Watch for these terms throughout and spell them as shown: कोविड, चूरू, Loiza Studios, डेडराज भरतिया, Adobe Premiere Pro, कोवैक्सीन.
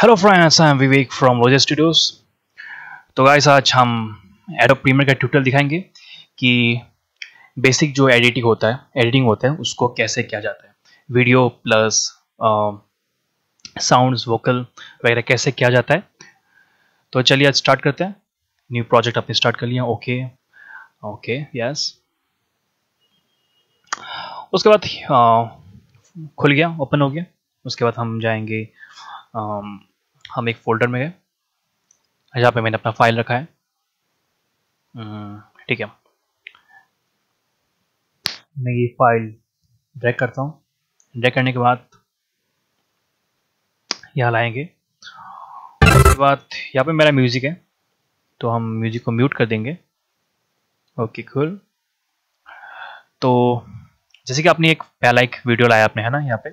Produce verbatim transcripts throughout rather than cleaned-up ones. Hello friends, I am Vivek from लोइजा studios. तो guys, आज हम एडोब प्रीमियर का ट्यूटोरियल दिखाएंगे कि बेसिक जो एडिटिंग होता है एडिटिंग होता है उसको कैसे किया जाता है। वीडियो प्लस साउंड्स, वोकल वगैरह कैसे किया जाता है। तो चलिए आज स्टार्ट करते हैं। न्यू प्रोजेक्ट आपने स्टार्ट कर लिया, ओके ओके यस। उसके बाद uh, खुल गया, ओपन हो गया। उसके बाद हम जाएंगे, um, हम एक फोल्डर में गए जहाँ पे मैंने अपना फाइल रखा है, ठीक है। मैं ये फाइल ड्रैग करता हूँ। ड्रैग करने के बाद यहाँ लाएंगे। उसके बाद यहाँ पे मेरा म्यूजिक है, तो हम म्यूजिक को म्यूट कर देंगे। Okay cool. तो जैसे कि आपने एक पहला एक वीडियो लाया आपने, है ना, यहाँ पे।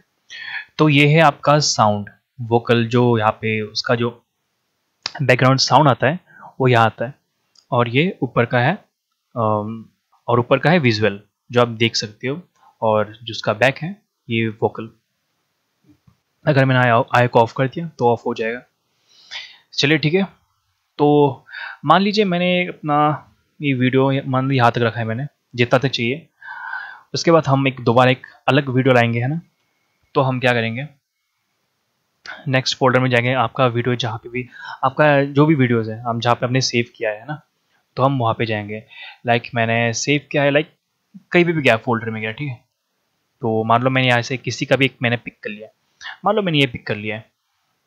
तो ये है आपका साउंड, वोकल जो यहाँ पे उसका जो बैकग्राउंड साउंड आता है वो यहाँ आता है, और ये ऊपर का है और ऊपर का है विजुअल जो आप देख सकते हो, और जिसका बैक है ये वोकल। अगर मैंने आई को ऑफ कर दिया तो ऑफ हो जाएगा। चलिए ठीक है। तो मान लीजिए मैंने अपना ये वीडियो मान लीजिए यहाँ तक रखा है, मैंने जितना तक चाहिए। उसके बाद हम एक दोबारा एक अलग वीडियो लाएंगे, है ना। तो हम क्या करेंगे, नेक्स्ट फोल्डर में जाएंगे। आपका वीडियो जहाँ पे भी आपका जो भी वीडियोस है, हम जहाँ पे हमने सेव किया है ना, तो हम वहाँ पे जाएंगे। लाइक मैंने सेव किया है, लाइक कहीं भी, भी गया फोल्डर में गया, ठीक है। तो मान लो मैंने यहाँ से किसी का भी एक मैंने पिक कर लिया, मान लो मैंने ये पिक कर लिया है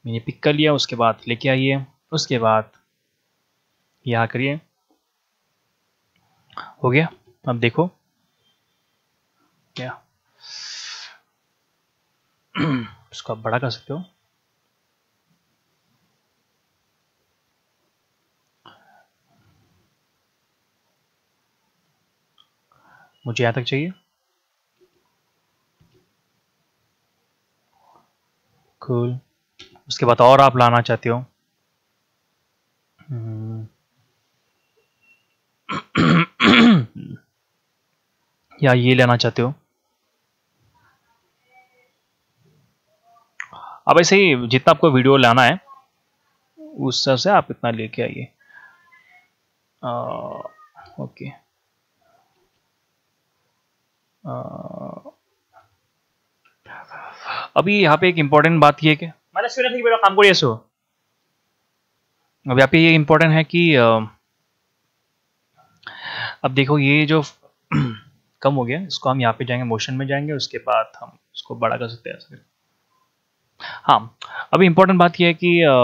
मैंने पिक कर लिया उसके बाद लेके आइए। उसके बाद यहाँ करिए, हो गया। अब देखो क्या उसको आप बड़ा कर सकते हो। मुझे यहाँ तक चाहिए, कूल। उसके बाद और आप लाना चाहते हो, या ये लेना चाहते हो। अब ऐसे ही जितना आपको वीडियो लाना है उस हिसाब से आप इतना लेके आइए। ओके, अभी यहाँ पे एक इम्पोर्टेंट बात ये है कि काम को सो अब यहाँ पे ये इम्पोर्टेंट है कि अब देखो ये जो कम हो गया, इसको हम यहाँ पे जाएंगे, मोशन में जाएंगे। उसके बाद हम इसको बड़ा कर सकते हैं। हाँ, अभी इम्पोर्टेंट बात यह है कि आ,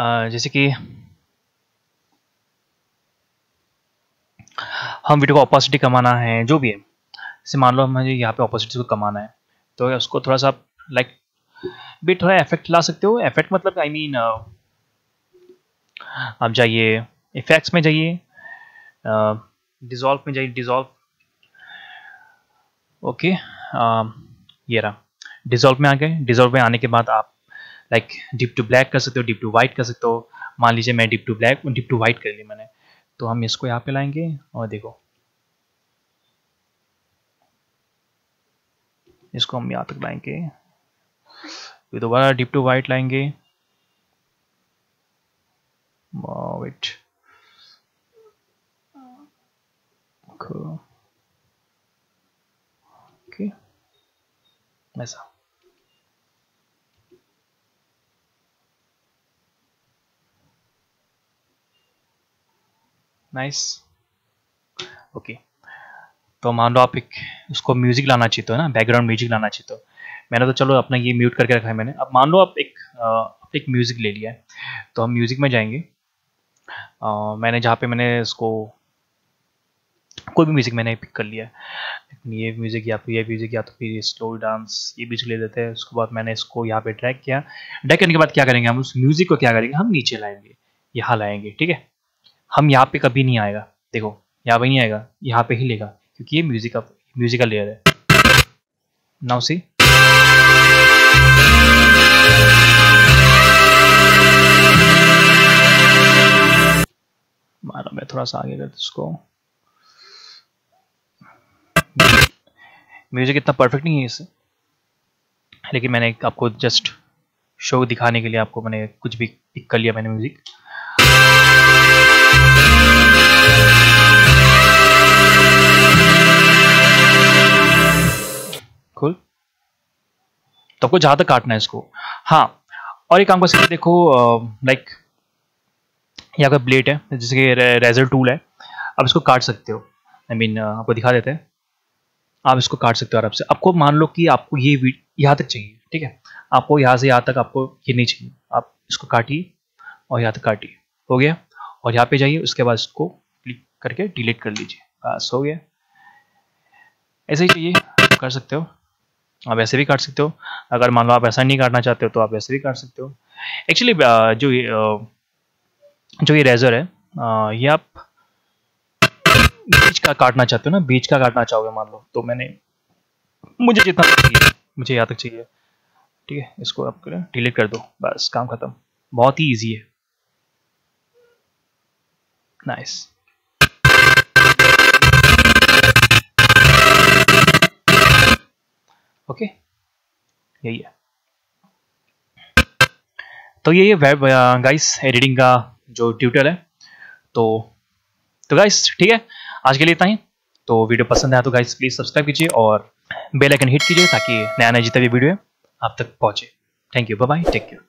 आ, जैसे कि हम वीडियो को ऑपोसिटी कमाना है, जो भी है। जैसे मान लो मुझे यहाँ पे ऑपोसिटी को कमाना है, तो उसको थोड़ा सा लाइक भी थोड़ा इफेक्ट ला सकते हो। इफेक्ट मतलब आई मीन आप जाइए इफेक्ट्स में, जाइए डिजॉल्व में, जाइए डिजॉल्व। ओके, ये रहा, डिजॉल्व में आ गए। डिजॉल्व में आने के बाद आप लाइक डिप टू ब्लैक कर सकते हो, डिप टू वाइट कर सकते हो। मान लीजिए मैं dip to black dip to white कर ली मैंने, तो हम इसको यहाँ पे लाएंगे और देखो इसको हम यहाँ तक लाएंगे। फिर दोबारा डिप टू वाइट लाएंगे, वाइट ओके ऐसा। Nice okay. तो मान लो आप एक उसको म्यूजिक लाना चाहते हो ना, बैकग्राउंड म्यूजिक लाना चाहते हो। मैंने तो चलो अपना ये म्यूट करके रखा है मैंने। अब मान लो आप एक आप एक म्यूजिक ले लिया है, तो हम म्यूजिक में जाएंगे। आ, मैंने जहाँ पे मैंने इसको कोई भी म्यूजिक मैंने पिक कर लिया है, ये म्यूजिक या फिर ये म्यूजिक या तो फिर स्लो डांस, ये बीच ले देते हैं। उसके बाद मैंने इसको यहाँ पे ड्रैग किया। ड्रैग करने के बाद क्या करेंगे, हम उस म्यूजिक को क्या करेंगे, हम नीचे लाएंगे, यहाँ लाएंगे, ठीक है। हम यहाँ पे कभी नहीं आएगा, देखो यहाँ पे नहीं आएगा, यहाँ पे ही लेगा, क्योंकि ये म्यूजिक का म्यूजिक का लेयर है। नाउ सी, मानो मैं थोड़ा सा आगे कर इसको। म्यूजिक इतना परफेक्ट नहीं है इससे, लेकिन मैंने आपको जस्ट शो दिखाने के लिए आपको मैंने कुछ भी पिक कर लिया मैंने म्यूजिक। cool. तो आपको जहां तक काटना है इसको, हाँ। और एक काम कर सकते, देखो लाइक यहाँ का ब्लेड है जैसे कि रे, रेजर टूल है, आप इसको काट सकते हो। आई I मीन mean, आपको दिखा देते हैं, आप इसको काट सकते हो आराम से। आपको मान लो कि आपको ये यहाँ तक चाहिए, ठीक है, आपको यहाँ से यहाँ तक आपको ये नहीं चाहिए, आप इसको काटिए और यहाँ तक काटिए, हो गया। और यहाँ पे जाइए, उसके बाद इसको क्लिक करके डिलीट कर लीजिए, बस हो गया। ऐसे ही चाहिए कर सकते हो, आप ऐसे भी काट सकते हो। अगर मान लो आप ऐसा नहीं काटना चाहते हो तो आप ऐसे भी काट सकते हो। एक्चुअली जो ये जो ये रेजर है, ये आप बीच का काटना चाहते हो ना, बीच का काटना चाहोगे मान लो, तो मैंने मुझे जितना चाहिए मुझे यहाँ तक चाहिए, ठीक है, इसको आप करें डिलीट कर दो, बस काम खत्म। बहुत ही इजी है। नाइस। ओके, यही है। तो ये वेब गाइस एडिटिंग का जो ट्यूटोरियल है। तो तो गाइस ठीक है, आज के लिए इतना ही। तो वीडियो पसंद आया तो गाइस प्लीज सब्सक्राइब कीजिए और बेल आइकन हिट कीजिए ताकि नया नया जितना भी वीडियो है आप तक पहुंचे। Thank you, bye bye, take care.